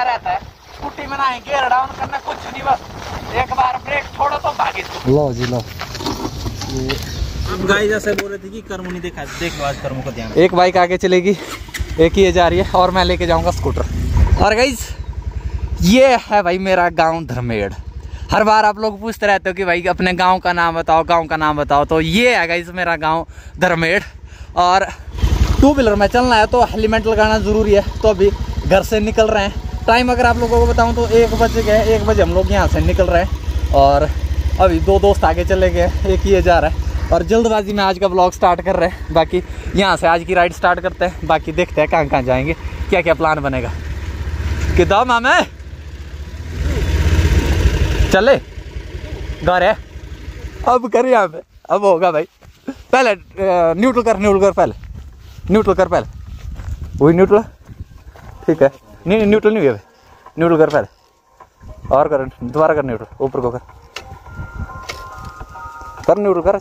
क्या रहता है, स्कूटी में ना ही गियर डाउन करना कुछ नहीं, बस एक बार ब्रेक छोड़ो तो भागी। लो जी लो, गाइस जैसे बोल रहे थे कि कर्म नहीं देखा, देखो आज कर्म को ध्यान। एक बाइक आगे चलेगी, एक ही जा रही है और मैं लेके जाऊंगा स्कूटर। और गाइस ये है भाई मेरा गाँव धर्मेड़। हर बार आप लोग पूछते रहते हो कि भाई अपने गाँव का नाम बताओ, गाँव का नाम बताओ। तो ये है गाइस मेरा गाँव धर्मेड़। और टू व्हीलर में चलना है तो हेलमेट लगाना ज़रूरी है। तो अभी घर से निकल रहे हैं, टाइम अगर आप लोगों को बताऊं तो 1 बजे हम लोग यहाँ से निकल रहे हैं। और अभी दो दोस्त आगे चले गए, एक ही जा रहा है। और जल्दबाजी में आज का ब्लॉग स्टार्ट कर रहे हैं। बाकी यहाँ से आज की राइड स्टार्ट करते हैं, बाकी देखते हैं कहाँ कहाँ जाएंगे, क्या क्या प्लान बनेगा। कितना मामे चले घर है, अब कर यहाँ पे अब होगा भाई। पहले न्यूट्रल कर पहले, न्यूट्रल कर पहले, वही न्यूट्रल ठीक है। नहीं न्यूट्रल नहीं हुआ, न्यूट्रल कर पहले और कर, दोबारा कर न्यूट्रल, ऊपर को कर न्यूट्रल कर,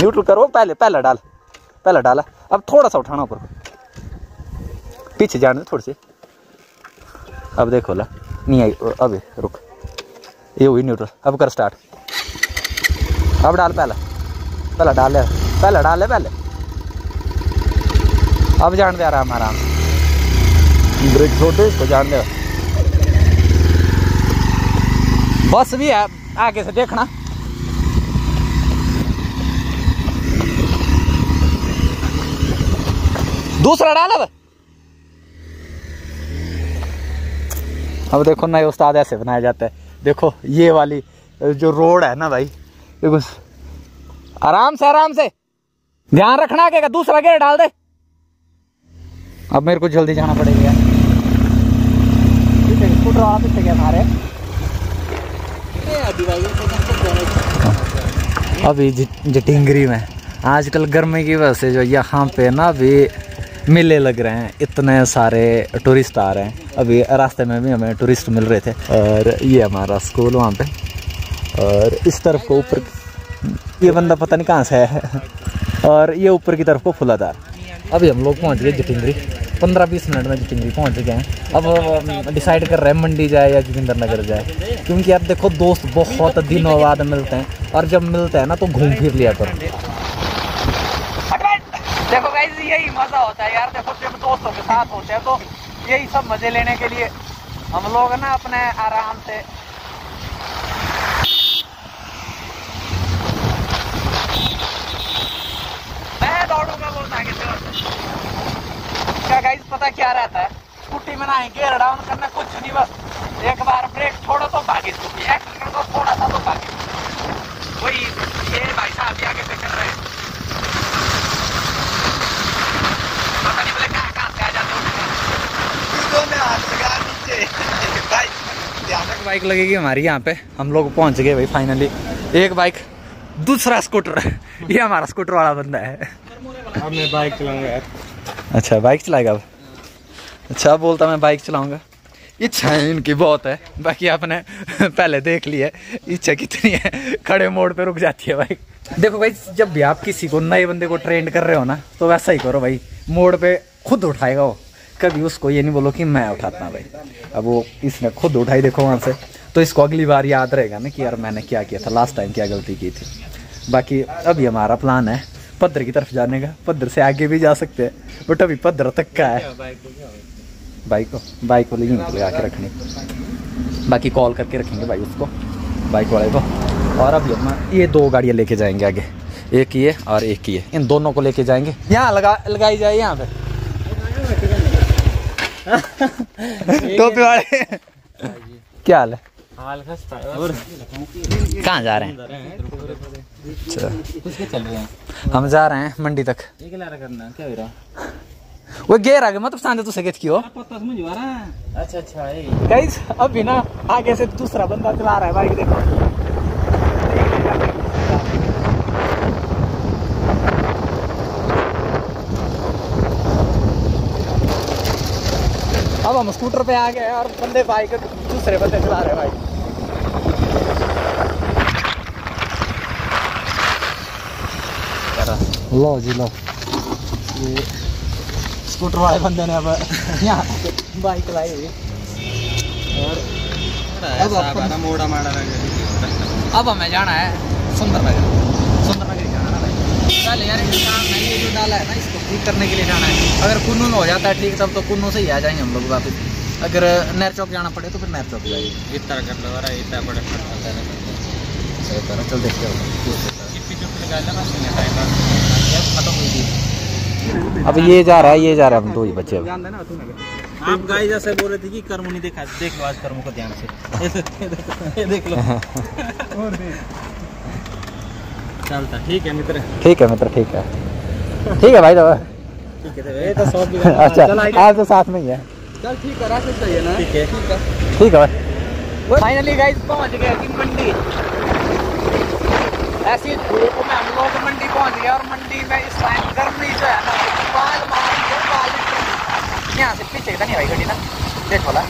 न्यूट्रल करो पहले, पहला डाल। अब थोड़ा सा उठाना ऊपर को, पीछे जाने दो थोड़ी सी। अब देखो ला नहीं आई, अब रुक, ये हुई न्यूट्रल। अब कर स्टार्ट, अब डाल पहला डाल ले। अब जान दे आराम, ब्रेक छोटे इसको जान दे। बस भी है आगे से देखना, दूसरा डाल। अब देखो नए उस्ताद ऐसे बनाए जाते हैं। देखो ये वाली जो रोड है ना भाई, देखो आराम से ध्यान रखना आगे का। दूसरा गेयर डाल दे। अब मेरे को जल्दी जाना पड़ेगा। स्कूटर आप इससे क्या मारे? अभी जटिंगरी में आजकल गर्मी की वजह से जो यहाँ पे ना अभी मेले लग रहे हैं, इतने सारे टूरिस्ट आ रहे हैं। अभी रास्ते में भी हमें टूरिस्ट मिल रहे थे। और ये हमारा स्कूल वहाँ पे, और इस तरफ को ऊपर ये बंदा पता नहीं कहाँ से है, और ये ऊपर की तरफ को फुलादार। अभी हम लोग पहुँच गए जटिंगरी, 15-20 मिनट में जटिंगरी पहुँच गए हैं। अब डिसाइड कर रहे हैं मंडी जाए या जोगिंदर नगर जाए, क्योंकि आप देखो दोस्त बहुत दिनों बाद मिलते हैं, और जब मिलते हैं ना तो घूम फिर लिया करो। देखो गाइस यही मज़ा होता है यार, देखो जब दोस्तों के साथ होते हैं तो यही सब मज़े लेने के लिए हम लोग ना अपने आराम से। मैं दौड़ूंगा बहुत आगे गाइस, पता क्या रहता है स्कूटी में ना ही गियर डाउन करना कुछ नहीं, बस एक बार ब्रेक छोड़ो तो भागी स्कूटी, एक्सेलरेटर दो थोड़ा सा तो भागी। वही ये भाई साहब आगे से कर रहे हैं, पता नहीं बोले कहाँ से आ जाते हैं। बाइक लगेगी हमारी यहाँ पे, हम लोग पहुँच गए भाई फाइनली। एक बाइक, दूसरा स्कूटर। ये हमारा स्कूटर वाला बंदा है। अब मैं बाइक चलाऊंगा यार। अच्छा बाइक चलाएगा अब? अच्छा बोलता मैं बाइक चलाऊंगा। इच्छा इनकी बहुत है, बाकी आपने पहले देख लिया है इच्छा कितनी है, खड़े मोड़ पे रुक जाती है बाइक। देखो भाई जब भी आप किसी को, नए बंदे को ट्रेंड कर रहे हो ना, तो वैसा ही करो भाई, मोड़ पे खुद उठाएगा वो, कभी उसको ये नहीं बोलो कि मैं उठाता भाई। अब वो इसने खुद उठाई देखो वहाँ से, तो इसको अगली बार याद रहेगा ना कि यार मैंने क्या किया था लास्ट टाइम, क्या गलती की थी। बाकी अभी हमारा प्लान है पद्र की तरफ जाने का, पद्र से आगे भी जा सकते हैं, बट अभी पद्र तक का है। बाइक को लेकिन लगा के रखनी, बाकी कॉल करके रखेंगे भाई उसको, बाइक वाले को। और अभी हम ये दो गाड़ियाँ लेके जाएंगे आगे, एक ये और एक ये, इन दोनों को लेके जाएंगे। यहाँ लगाई जाए यहाँ पे टोपी वाले। क्या हाल है? कहाँ जा रहे हैं? हम जा रहे हैं मंडी तक। वो गेर आगे मतलब सांदे तुसे गेट की हो। अच्छा गाइस अभी ना आगे से दूसरा बंदा चला रहा है बाइक, देखो। अब हम स्कूटर पे आ गए और बंदे बाइक दूसरे बंदे चला रहे हैं भाई। लो जी लो, स्कूटर वाले बंदे ने अब यहाँ बाइक लाई हुई और अब हमें जाना है सुंदरनगर जाना है भाई। चल यार इंसान नहीं है जो डाला है ना, इसको ठीक करने के लिए जाना है। अगर कुन्नू में हो जाता है ठीक तब तो कुन्नू से ही आ जाएंगे हम लोग वापस। अगर नहर चौक जाना पड़े तो फिर नहर चौक जाइए। इतना कर लो यार, इतना बड़ा चल देखते हो। अब ये जा रहा है हम दो ही बच्चे। आप गाइस जैसे बोल रहे थे कि कर्म नहीं देखा, देख लो आज कर्म को ध्यान से, ये देख लो। और चलता ठीक है मित्र भाई दादा ठीक है। ये तो सब अच्छा आज तो साथ में ही है। चल ठीक है, रास्ते सही है ना? ठीक है भाई। फाइनली गाइस पहुंच गए कि मंडी। ऐसी धूप में हम लोग मंडी पहुंच गए और मंडी में इस टाइम गर्मी जो है ना बाल मारेंगे। यहाँ से पीछे नहीं भाई गड्डी ना देख बोला,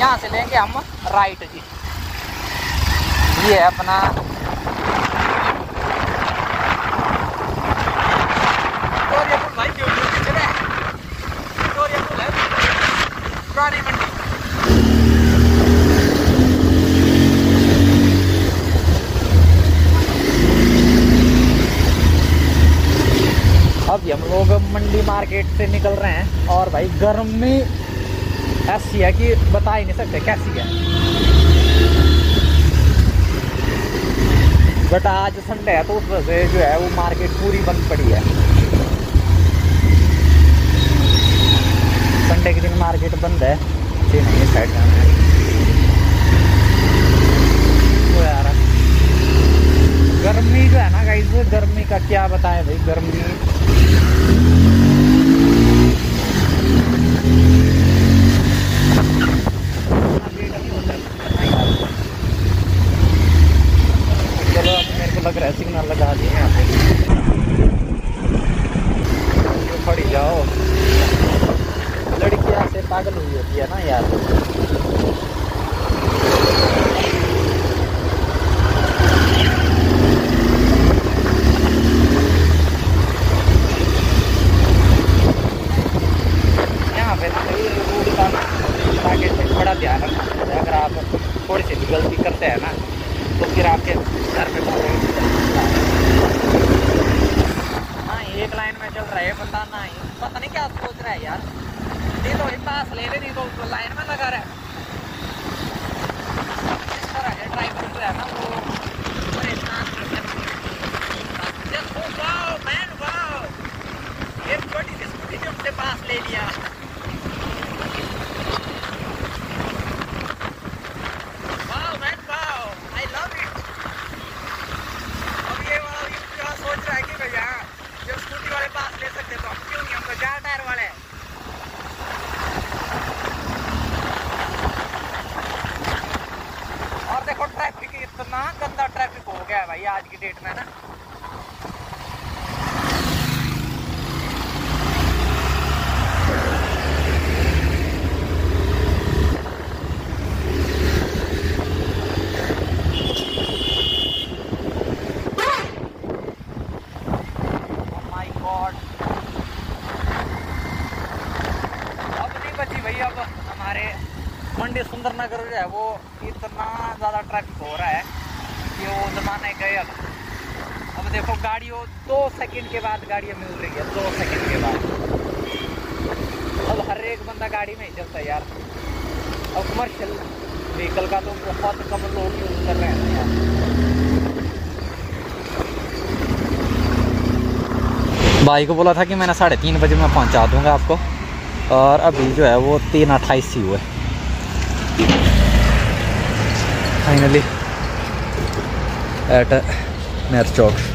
यहाँ से लेंगे हम राइट जी। ये है अपना पुरानी मंडी। हम लोग मंडी मार्केट से निकल रहे हैं और भाई गर्मी ऐसी है कि बता ही नहीं सकते कैसी है। बट आज संडे है तो उस वजह से जो है वो मार्केट पूरी बंद पड़ी है। संडे के दिन मार्केट बंद है। जी नहीं इस साइड जाना है वो यार। गर्मी जो है ना गाइस, गर्मी का क्या बताएं भाई। गर्मी लग रहा है सिग्नल लगा दिए यहाँ पे। पड़ी जाओ लड़कियाँ से पागल हुई होती है ना यार। यहाँ पे ना रोड का आगे से बड़ा ध्यान रखना चाहिए। अगर आप थोड़ी सी भी गलती करते हैं ना तो फिर आपके घर पे हाँ एक लाइन में चल रहा है बंदा ना ही पता नहीं क्या सोच रहा है यार। नहीं तो पास ले नहीं तो लाइन में लगा रहा है। इस तरह है ड्राइवर जो है ना वो परेशान करते पास ले लिया। आज की डेट में ना के बाद गाड़ियाँ मिल रही है 2 सेकंड के बाद। अब हर एक बंदा गाड़ी में ही चलता है यार। अब कमर्शियल व्हीकल का तो बहुत कम लोग यूज कर रहे हैं यार। भाई को बोला था कि मैंने 3:30 बजे मैं पहुंचा दूंगा आपको और अभी जो है वो 3:28 ही हुए। फाइनली एट नहर चौक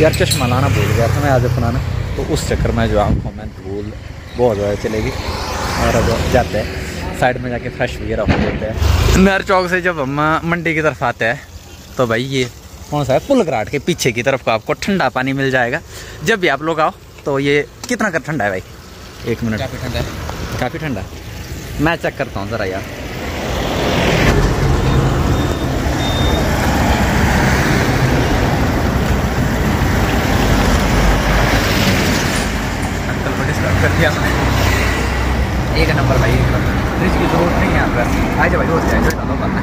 यार चश्मा लाना भूल गया था मैं आज अपना ना, तो उस चक्कर में जो आँखों में धूल बहुत ज़्यादा चलेगी। और अब जाते हैं साइड में जाके फ्रेश वगैरह हो जाते हैं। नहर चौक से जब हम मंडी की तरफ आते हैं तो भाई ये कौन सा है पुलगराट के पीछे की तरफ का आपको ठंडा पानी मिल जाएगा। जब भी आप लोग आओ तो ये कितना का ठंडा है भाई? 1 मिनट। काफ़ी ठंडा मैं चेक करता हूँ ज़रा यार। एक नंबर भाई, एक नंबर फ्रिज की जरूरत नहीं है यहाँ पर। आ जाए भाई, रोज जाए डालो करना,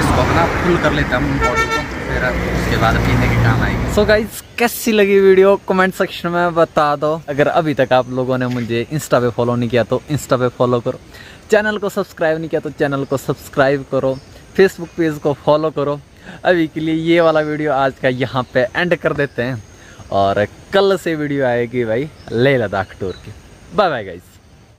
इसको अपना फुल कर लेते हम बॉडी को, फिर उसके बाद पीने के काम आएगी। सो गाइज, कैसी लगी वीडियो कमेंट सेक्शन में बता दो। अगर अभी तक आप लोगों ने मुझे इंस्टा पे फॉलो नहीं किया तो इंस्टा पे फॉलो करो, चैनल को सब्सक्राइब नहीं किया तो चैनल को सब्सक्राइब करो, फेसबुक पेज को फॉलो करो। अभी के लिए ये वाला वीडियो आज का यहाँ पे एंड कर देते हैं और कल से वीडियो आएगी भाई लेह लद्दाख टूर की। Bye bye guys.